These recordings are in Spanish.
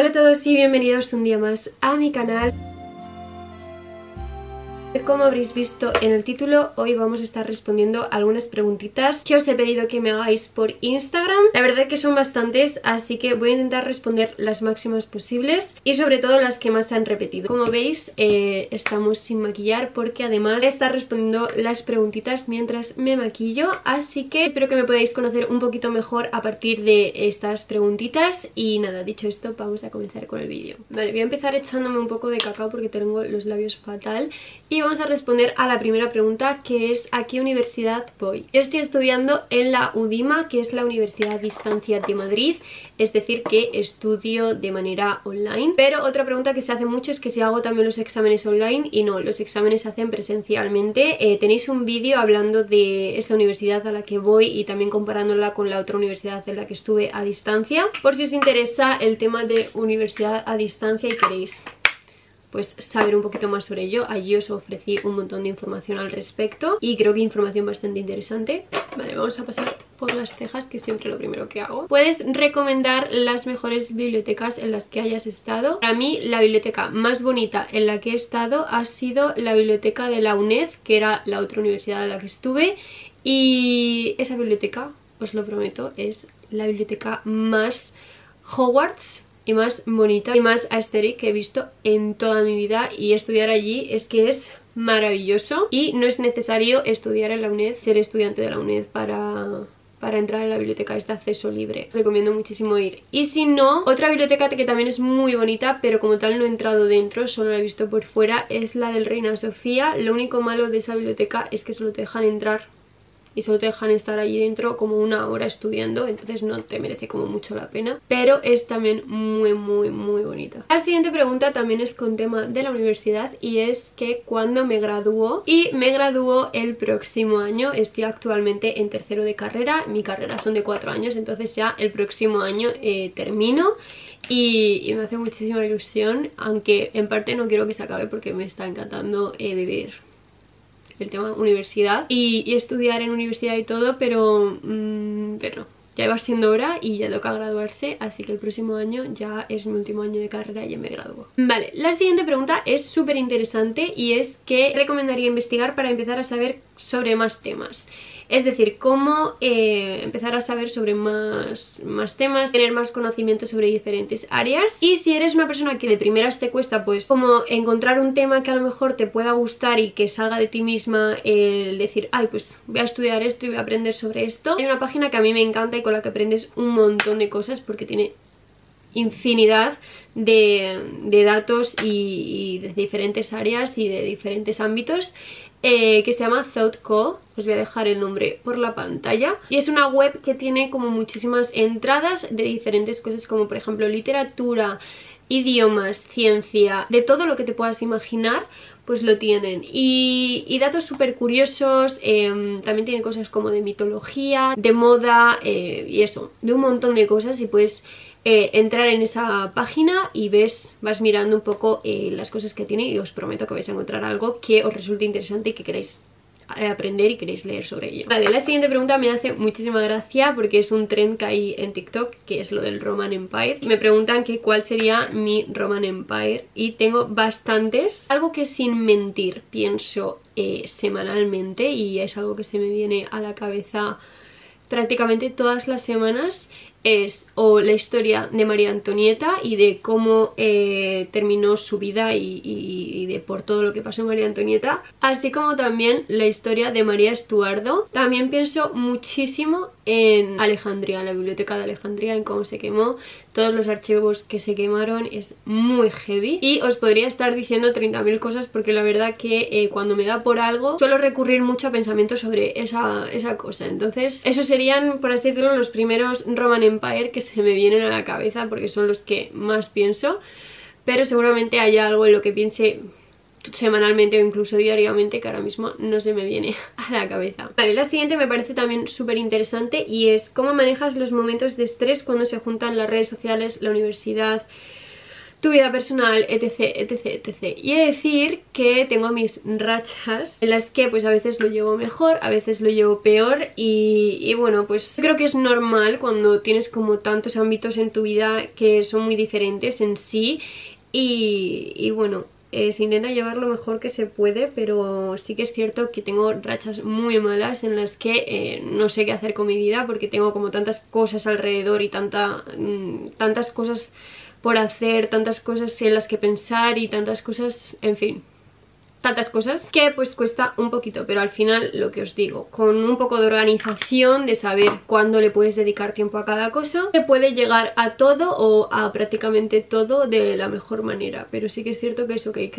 Hola a todos y bienvenidos un día más a mi canal. Como habréis visto en el título, hoy vamos a estar respondiendo algunas preguntitas que os he pedido que me hagáis por Instagram. La verdad es que son bastantes, así que voy a intentar responder las máximas posibles y sobre todo las que más se han repetido. Como veis, estamos sin maquillar porque además voy a estar respondiendo las preguntitas mientras me maquillo, así que espero que me podáis conocer un poquito mejor a partir de estas preguntitas. Y nada, dicho esto, vamos a comenzar con el vídeo. Vale, voy a empezar echándome un poco de cacao porque tengo los labios fatal. Y vamos a responder a la primera pregunta, que es ¿a qué universidad voy? Yo estoy estudiando en la UDIMA, que es la Universidad a Distancia de Madrid, es decir, que estudio de manera online. Pero otra pregunta que se hace mucho es que si hago también los exámenes online, y no, los exámenes se hacen presencialmente. Tenéis un vídeo hablando de esta universidad a la que voy y también comparándola con la otra universidad en la que estuve a distancia, por si os interesa el tema de universidad a distancia y queréis pues saber un poquito más sobre ello. Allí os ofrecí un montón de información al respecto y creo que información bastante interesante. Vale, vamos a pasar por las cejas, que siempre lo primero que hago. Puedes recomendar las mejores bibliotecas en las que hayas estado. Para mí la biblioteca más bonita en la que he estado ha sido la biblioteca de la UNED, que era la otra universidad en la que estuve, y esa biblioteca, os lo prometo, es la biblioteca más Hogwarts y más bonita y más aesthetic que he visto en toda mi vida, y estudiar allí es que es maravilloso. Y no es necesario estudiar en la UNED, ser estudiante de la UNED para entrar en la biblioteca, es de acceso libre. Recomiendo muchísimo ir. Y si no, otra biblioteca que también es muy bonita, pero como tal no he entrado dentro, solo la he visto por fuera, es la del Reina Sofía. Lo único malo de esa biblioteca es que solo te dejan entrar y solo te dejan estar allí dentro como una hora estudiando, entonces no te merece como mucho la pena, pero es también muy muy muy bonita. La siguiente pregunta también es con tema de la universidad, y es que cuando me graduó, y me graduó el próximo año. Estoy actualmente en tercero de carrera, mi carrera son de 4 años, entonces ya el próximo año termino, y me hace muchísima ilusión, aunque en parte no quiero que se acabe porque me está encantando vivir el tema universidad y estudiar en universidad y todo, pero ya iba siendo hora y ya toca graduarse, así que el próximo año ya es mi último año de carrera y ya me gradúo. Vale, la siguiente pregunta es súper interesante, y es que recomendaría investigar para empezar a saber sobre más temas. Es decir, cómo empezar a saber sobre más temas, tener más conocimiento sobre diferentes áreas. Y si eres una persona que de primeras te cuesta, pues como encontrar un tema que a lo mejor te pueda gustar y que salga de ti misma, el decir, ay, pues voy a estudiar esto y voy a aprender sobre esto. Hay una página que a mí me encanta y con la que aprendes un montón de cosas porque tiene infinidad de datos y de diferentes áreas y de diferentes ámbitos, que se llama ThoughtCo. Os voy a dejar el nombre por la pantalla, y es una web que tiene como muchísimas entradas de diferentes cosas, como por ejemplo literatura, idiomas, ciencia, de todo lo que te puedas imaginar, pues lo tienen. Y datos súper curiosos, también tienen cosas como de mitología, de moda, y eso, de un montón de cosas. Y pues entrar en esa página y vas mirando un poco las cosas que tiene, y os prometo que vais a encontrar algo que os resulte interesante y que queráis aprender y queréis leer sobre ello. Vale, la siguiente pregunta me hace muchísima gracia porque es un trend que hay en TikTok, que es lo del Roman Empire. Me preguntan que cuál sería mi Roman Empire, y tengo bastantes. Algo que sin mentir pienso semanalmente, y es algo que se me viene a la cabeza prácticamente todas las semanas, es o la historia de María Antonieta y de cómo terminó su vida y de por todo lo que pasó en María Antonieta, así como también la historia de María Estuardo. También pienso muchísimo en Alejandría, la biblioteca de Alejandría, en cómo se quemó, todos los archivos que se quemaron, es muy heavy. Y os podría estar diciendo 30.000 cosas porque la verdad que cuando me da por algo suelo recurrir mucho a pensamientos sobre esa cosa. Entonces esos serían, por así decirlo, los primeros Roman Empire que se me vienen a la cabeza porque son los que más pienso, pero seguramente haya algo en lo que piense semanalmente o incluso diariamente que ahora mismo no se me viene a la cabeza. Vale, la siguiente me parece también súper interesante, y es ¿cómo manejas los momentos de estrés cuando se juntan las redes sociales, la universidad, tu vida personal, etc, etc, etc. Y he de decir que tengo mis rachas en las que pues a veces lo llevo mejor, a veces lo llevo peor y bueno, pues creo que es normal cuando tienes como tantos ámbitos en tu vida que son muy diferentes en sí y bueno, se intenta llevar lo mejor que se puede, pero sí que es cierto que tengo rachas muy malas en las que no sé qué hacer con mi vida porque tengo como tantas cosas alrededor y tantas cosas por hacer, tantas cosas en las que pensar y tantas cosas, en fin, tantas cosas que pues cuesta un poquito, pero al final lo que os digo, con un poco de organización, de saber cuándo le puedes dedicar tiempo a cada cosa, se puede llegar a todo o a prácticamente todo de la mejor manera, pero sí que es cierto que eso, que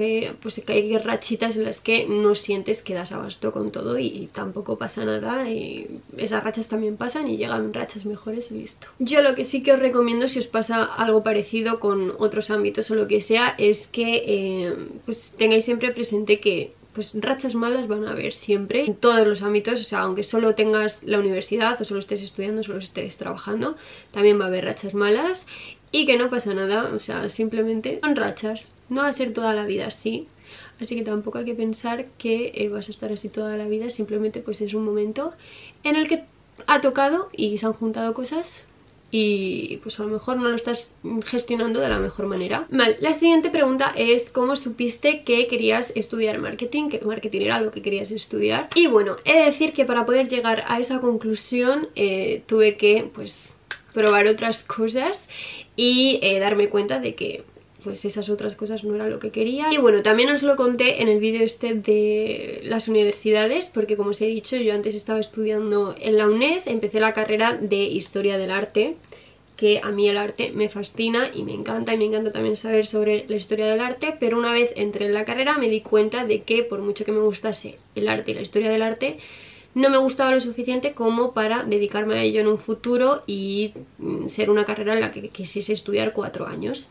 hay rachitas en las que no sientes que das abasto con todo y tampoco pasa nada y esas rachas también pasan y llegan rachas mejores y listo. Yo lo que sí que os recomiendo si os pasa algo parecido con otros ámbitos o lo que sea es que pues tengáis siempre presente que pues rachas malas van a haber siempre en todos los ámbitos, o sea, aunque solo tengas la universidad o solo estés estudiando, solo estés trabajando, también va a haber rachas malas y que no pasa nada, o sea, simplemente son rachas, no va a ser toda la vida así. Así que tampoco hay que pensar que vas a estar así toda la vida, simplemente pues es un momento en el que ha tocado y se han juntado cosas y pues a lo mejor no lo estás gestionando de la mejor manera. Vale, la siguiente pregunta es ¿cómo supiste que querías estudiar marketing? Que marketing era algo que querías estudiar. Y bueno, he de decir que para poder llegar a esa conclusión tuve que pues probar otras cosas y darme cuenta de que pues esas otras cosas no era lo que quería. Y bueno, también os lo conté en el vídeo este de las universidades, porque como os he dicho, yo antes estaba estudiando en la UNED, empecé la carrera de Historia del Arte, que a mí el arte me fascina y me encanta también saber sobre la historia del arte, pero una vez entré en la carrera me di cuenta de que por mucho que me gustase el arte y la historia del arte, no me gustaba lo suficiente como para dedicarme a ello en un futuro y ser una carrera en la que quisiese estudiar 4 años.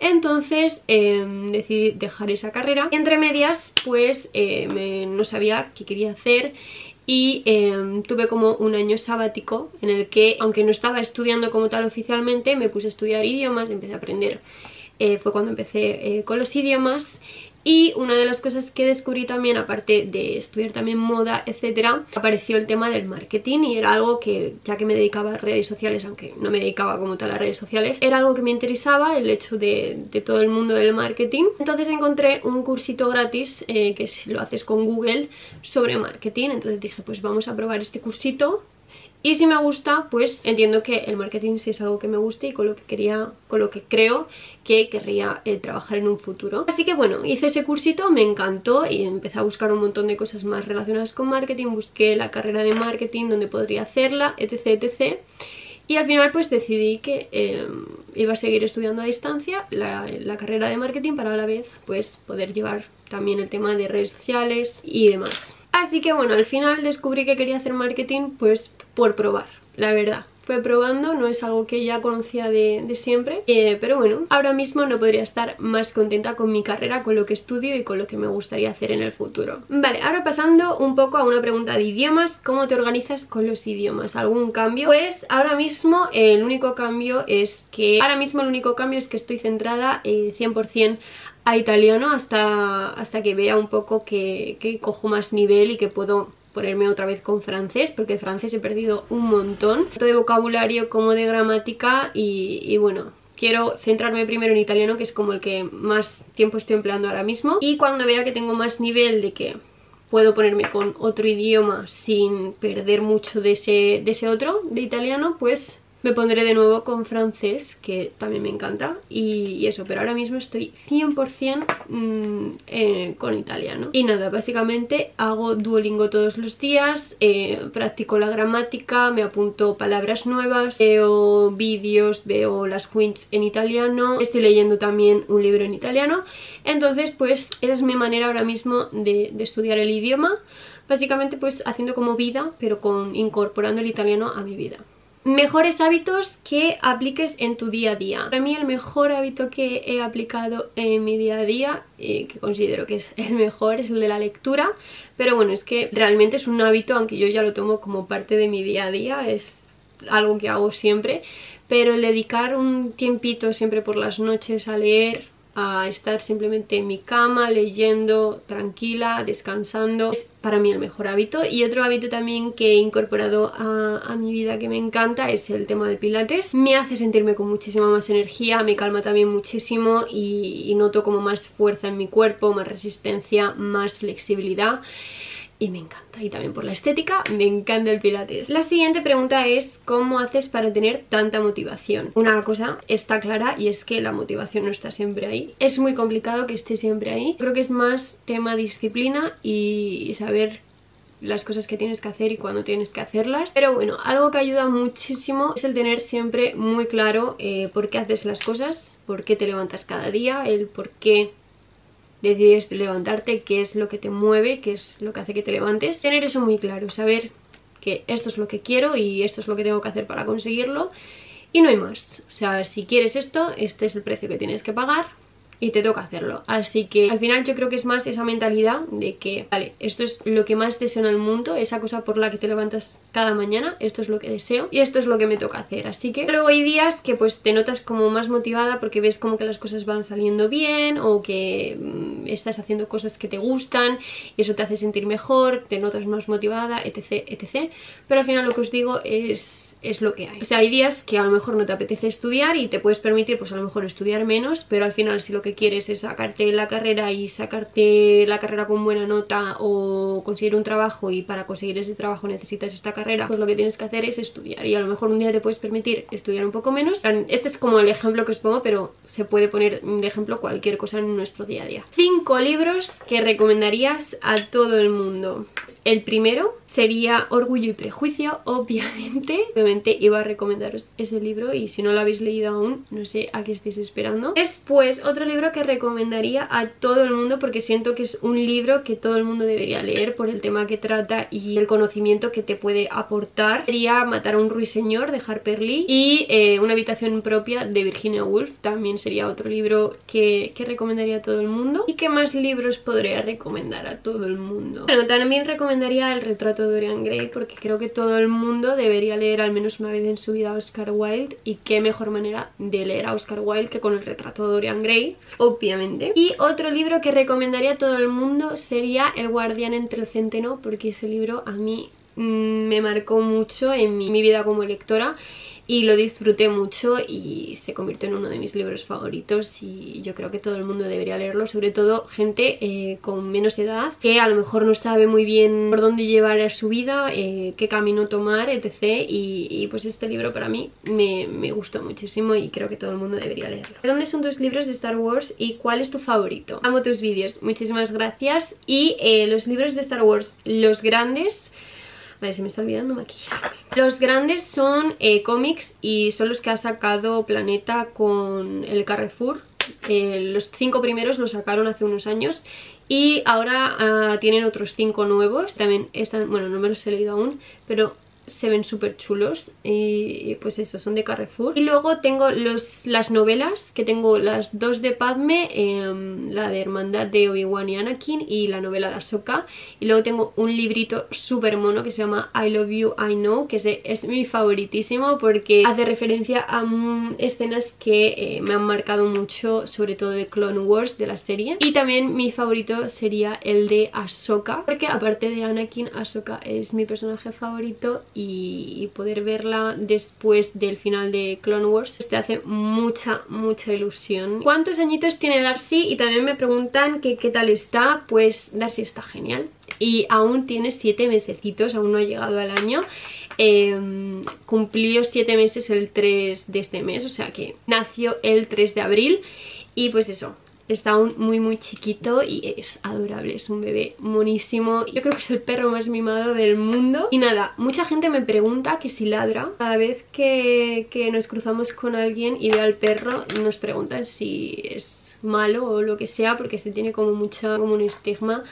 Entonces decidí dejar esa carrera. Entre medias pues no sabía qué quería hacer y tuve como un año sabático en el que, aunque no estaba estudiando como tal oficialmente, me puse a estudiar idiomas, empecé a aprender. Fue cuando empecé con los idiomas. Y una de las cosas que descubrí también, aparte de estudiar también moda, etcétera, apareció el tema del marketing y era algo que, ya que me dedicaba a redes sociales, aunque no me dedicaba como tal a redes sociales, era algo que me interesaba, el hecho de todo el mundo del marketing. Entonces encontré un cursito gratis, que lo haces con Google, sobre marketing. Entonces dije, pues vamos a probar este cursito. Y si me gusta, pues entiendo que el marketing sí es algo que me guste y con lo que creo que querría trabajar en un futuro. Así que bueno, hice ese cursito, me encantó y empecé a buscar un montón de cosas más relacionadas con marketing, busqué la carrera de marketing, donde podría hacerla, etc, etc. Y al final pues decidí que iba a seguir estudiando a distancia la carrera de marketing para a la vez pues poder llevar también el tema de redes sociales y demás. Así que bueno, al final descubrí que quería hacer marketing pues por probar, la verdad. Fue probando, no es algo que ya conocía de siempre, pero bueno, ahora mismo no podría estar más contenta con mi carrera, con lo que estudio y con lo que me gustaría hacer en el futuro. Vale, ahora pasando un poco a una pregunta de idiomas, ¿cómo te organizas con los idiomas? ¿Algún cambio? Pues ahora mismo el único cambio es que estoy centrada 100% a italiano hasta que vea un poco que cojo más nivel y que puedo ponerme otra vez con francés, porque francés he perdido un montón, tanto de vocabulario como de gramática y bueno, quiero centrarme primero en italiano, que es como el que más tiempo estoy empleando ahora mismo, y cuando vea que tengo más nivel de que puedo ponerme con otro idioma sin perder mucho de ese otro, de italiano, pues me pondré de nuevo con francés, que también me encanta, y eso, pero ahora mismo estoy 100% con italiano. Y nada, básicamente hago Duolingo todos los días, practico la gramática, me apunto palabras nuevas, veo vídeos, veo las quiz en italiano, estoy leyendo también un libro en italiano. Entonces pues esa es mi manera ahora mismo de estudiar el idioma, básicamente pues haciendo como vida, pero incorporando el italiano a mi vida. Mejores hábitos que apliques en tu día a día. Para mí el mejor hábito que he aplicado en mi día a día, que considero que es el mejor, es el de la lectura. Pero bueno, es que realmente es un hábito, aunque yo ya lo tomo como parte de mi día a día, es algo que hago siempre. pero el dedicar un tiempito siempre por las noches a leer, a estar simplemente en mi cama leyendo, tranquila, descansando, es para mí el mejor hábito. Y otro hábito también que he incorporado a mi vida que me encanta es el tema del pilates. Me hace sentirme con muchísima más energía, me calma también muchísimo y noto como más fuerza en mi cuerpo, más resistencia, más flexibilidad. Y me encanta, y también por la estética, me encanta el pilates. La siguiente pregunta es, ¿cómo haces para tener tanta motivación? Una cosa está clara y es que la motivación no está siempre ahí. Es muy complicado que esté siempre ahí. Creo que es más tema disciplina y saber las cosas que tienes que hacer y cuándo tienes que hacerlas. Pero bueno, algo que ayuda muchísimo es el tener siempre muy claro por qué haces las cosas, por qué te levantas cada día, el por qué decides levantarte, qué es lo que te mueve, qué es lo que hace que te levantes. Tener eso muy claro, saber que esto es lo que quiero y esto es lo que tengo que hacer para conseguirlo y no hay más. O sea, si quieres esto, este es el precio que tienes que pagar y te toca hacerlo. Así que al final yo creo que es más esa mentalidad de que, vale, esto es lo que más deseo en el mundo, esa cosa por la que te levantas cada mañana, esto es lo que deseo y esto es lo que me toca hacer. Así que luego hay días que pues te notas como más motivada porque ves como que las cosas van saliendo bien o que estás haciendo cosas que te gustan y eso te hace sentir mejor, te notas más motivada, etc, etc. Pero al final lo que os digo es lo que hay. O sea, hay días que a lo mejor no te apetece estudiar y te puedes permitir pues a lo mejor estudiar menos, pero al final si lo que quieres es sacarte la carrera y sacarte la carrera con buena nota o conseguir un trabajo y para conseguir ese trabajo necesitas esta carrera, pues lo que tienes que hacer es estudiar y a lo mejor un día te puedes permitir estudiar un poco menos. Este es como el ejemplo que os pongo, pero se puede poner de ejemplo cualquier cosa en nuestro día a día. 5 libros que recomendarías a todo el mundo. El primero sería Orgullo y Prejuicio, obviamente. Obviamente iba a recomendaros ese libro y si no lo habéis leído aún, no sé a qué estáis esperando. Después, otro libro que recomendaría a todo el mundo porque siento que es un libro que todo el mundo debería leer por el tema que trata y el conocimiento que te puede aportar. Sería Matar a un Ruiseñor de Harper Lee y Una habitación propia de Virginia Woolf. También sería otro libro que recomendaría a todo el mundo. ¿Y qué más libros podría recomendar a todo el mundo? Bueno, también recomendaría El retrato de Dorian Gray porque creo que todo el mundo debería leer al menos una vez en su vida a Oscar Wilde y qué mejor manera de leer a Oscar Wilde que con El retrato de Dorian Gray, obviamente. Y otro libro que recomendaría a todo el mundo sería El guardián entre el centeno porque ese libro a mí me marcó mucho en mi vida como lectora y lo disfruté mucho y se convirtió en uno de mis libros favoritos y yo creo que todo el mundo debería leerlo, sobre todo gente con menos edad que a lo mejor no sabe muy bien por dónde llevar a su vida, qué camino tomar, etc. Y pues este libro para mí me gustó muchísimo y creo que todo el mundo debería leerlo. ¿Dónde son tus libros de Star Wars y cuál es tu favorito? Amo tus vídeos, muchísimas gracias. Y los libros de Star Wars, los grandes... Vale, se me está olvidando maquillarme. Los grandes son cómics y son los que ha sacado Planeta con el Carrefour. Los 5 primeros los sacaron hace unos años y ahora tienen otros 5 nuevos. También están, bueno, no me los he leído aún, pero se ven súper chulos y pues eso, son de Carrefour. Y luego tengo las novelas, que tengo las 2 de Padme, la de Hermandad de Obi-Wan y Anakin y la novela de Ahsoka. Y luego tengo un librito súper mono que se llama I Love You I Know, que es mi favoritísimo porque hace referencia a escenas que me han marcado mucho, sobre todo de Clone Wars, de la serie. Y también mi favorito sería el de Ahsoka porque aparte de Anakin, Ahsoka es mi personaje favorito y poder verla después del final de Clone Wars te hace mucha ilusión. ¿Cuántos añitos tiene Darcy? Y también me preguntan que qué tal está. Pues Darcy está genial y aún tiene 7 mesecitos, aún no ha llegado al año. Cumplió 7 meses el 3 de este mes, o sea que nació el 3 de abril y pues eso, está aún muy chiquito y es adorable, es un bebé monísimo. Yo creo que es el perro más mimado del mundo. Y nada, mucha gente me pregunta que si ladra. Cada vez que nos cruzamos con alguien y veo al perro, nos preguntan si es malo o lo que sea, porque se tiene como un estigma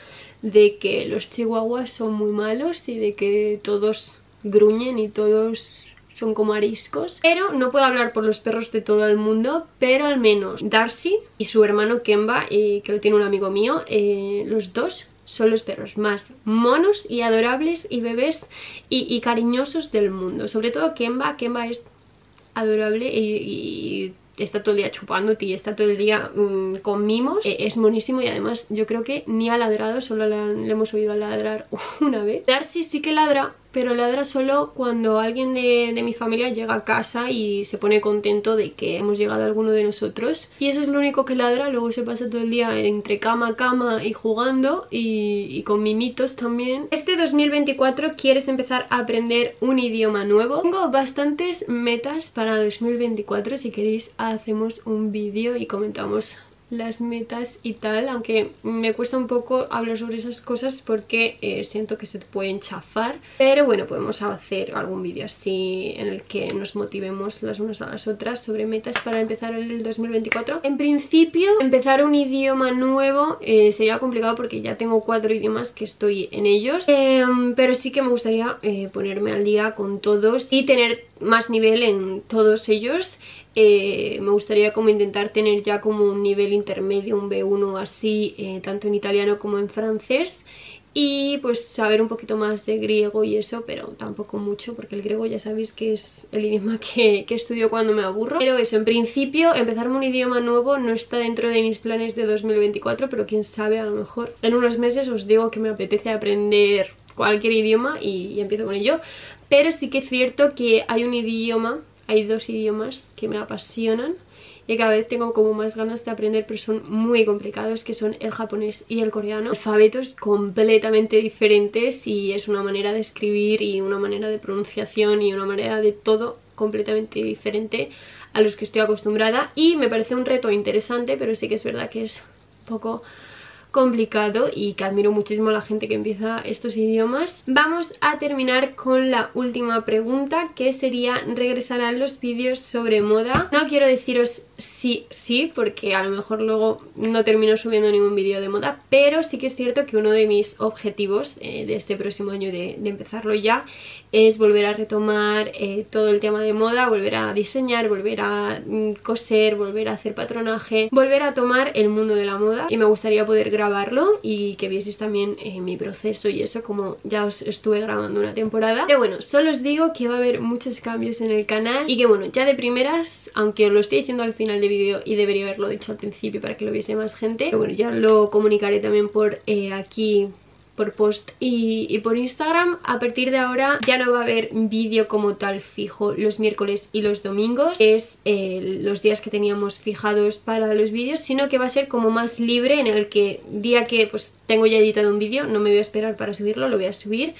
de que los chihuahuas son muy malos y de que todos gruñen y todos son como ariscos. Pero no puedo hablar por los perros de todo el mundo, pero al menos Darcy y su hermano Kemba, que lo tiene un amigo mío, los dos son los perros más monos y adorables y bebés y cariñosos del mundo. Sobre todo Kemba es adorable y está todo el día chupándote y está todo el día con mimos. Es monísimo y además yo creo que ni ha ladrado, solo le hemos oído ladrar una vez. Darcy sí que ladra, pero ladra solo cuando alguien de mi familia llega a casa y se pone contento de que hemos llegado a alguno de nosotros. Y eso es lo único que ladra, luego se pasa todo el día entre cama y jugando y con mimitos también. Este 2024 quieres empezar a aprender un idioma nuevo. Tengo bastantes metas para 2024, si queréis hacemos un vídeo y comentamos las metas y tal, aunque me cuesta un poco hablar sobre esas cosas porque siento que se te pueden chafar, pero bueno, podemos hacer algún vídeo así en el que nos motivemos las unas a las otras sobre metas para empezar el 2024. En principio, empezar un idioma nuevo sería complicado porque ya tengo 4 idiomas que estoy en ellos, pero sí que me gustaría ponerme al día con todos y tener más nivel en todos ellos. Me gustaría como intentar tener ya como un nivel intermedio, un B1 así, tanto en italiano como en francés, y pues saber un poquito más de griego y eso, pero tampoco mucho porque el griego ya sabéis que es el idioma que estudio cuando me aburro. Pero eso, en principio empezarme un idioma nuevo no está dentro de mis planes de 2024, pero quién sabe, a lo mejor en unos meses os digo que me apetece aprender cualquier idioma y empiezo con ello. Pero sí que es cierto que hay 2 idiomas que me apasionan y cada vez tengo como más ganas de aprender, pero son muy complicados, que son el japonés y el coreano. Alfabetos completamente diferentes y es una manera de escribir y una manera de pronunciación y una manera de todo completamente diferente a los que estoy acostumbrada, y me parece un reto interesante, pero sí que es verdad que es un poco complicado y que admiro muchísimo a la gente que empieza estos idiomas. Vamos a terminar con la última pregunta, que sería: ¿regresarán los vídeos sobre moda? No quiero deciros sí, porque a lo mejor luego no termino subiendo ningún vídeo de moda, pero sí que es cierto que uno de mis objetivos de este próximo año, de empezarlo ya, es volver a retomar todo el tema de moda, volver a diseñar, volver a coser, volver a hacer patronaje, volver a tomar el mundo de la moda, y me gustaría poder grabarlo y que vieseis también mi proceso y eso, como ya os estuve grabando una temporada. Pero bueno, solo os digo que va a haber muchos cambios en el canal y que bueno, ya de primeras, aunque os lo estoy diciendo al final del vídeo y debería haberlo dicho al principio para que lo viese más gente, pero bueno, ya lo comunicaré también por aquí, por post y por Instagram. A partir de ahora ya no va a haber vídeo como tal fijo los miércoles y los domingos, que es los días que teníamos fijados para los vídeos, sino que va a ser como más libre, en el que día que pues tengo ya editado un vídeo, no me voy a esperar para subirlo, lo voy a subir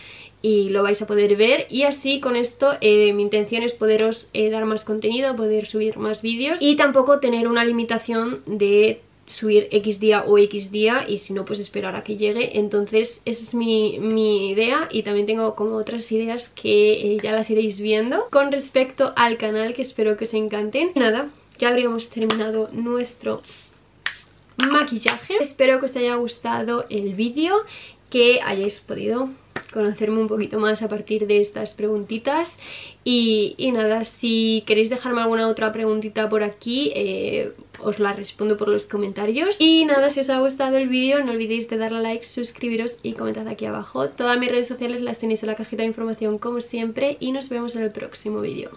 y lo vais a poder ver. Y así, con esto mi intención es poderos dar más contenido, poder subir más vídeos y tampoco tener una limitación de subir X día o X día, y si no, pues esperar a que llegue. Entonces esa es mi idea, y también tengo como otras ideas que ya las iréis viendo con respecto al canal, que espero que os encanten. Nada, ya habríamos terminado nuestro maquillaje. Espero que os haya gustado el vídeo, que hayáis podido conocerme un poquito más a partir de estas preguntitas. Y nada, si queréis dejarme alguna otra preguntita por aquí, os la respondo por los comentarios. Y nada, si os ha gustado el vídeo, no olvidéis de darle a like, suscribiros y comentad aquí abajo. Todas mis redes sociales las tenéis en la cajita de información como siempre, y nos vemos en el próximo vídeo.